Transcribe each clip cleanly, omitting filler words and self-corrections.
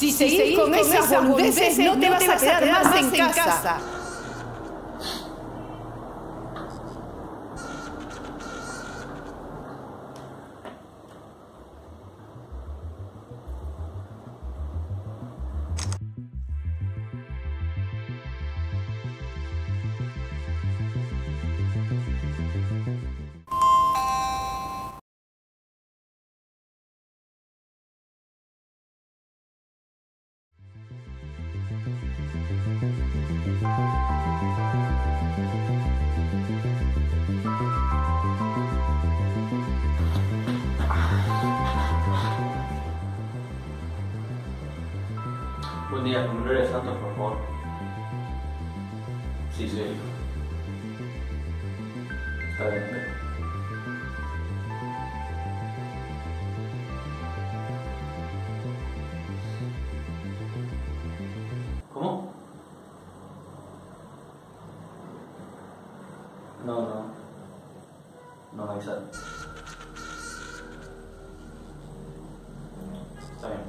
Si seguís con esas boludeces, no te vas a quedar más en casa. Buen día, mi nombre es Santos, por favor. Sí, soy yo. Está bien, ¿eh? ¿Cómo? No me avisaron. Está bien,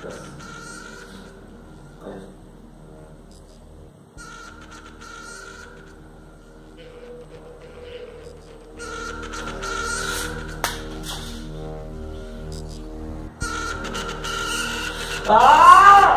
gracias. ¡Ah!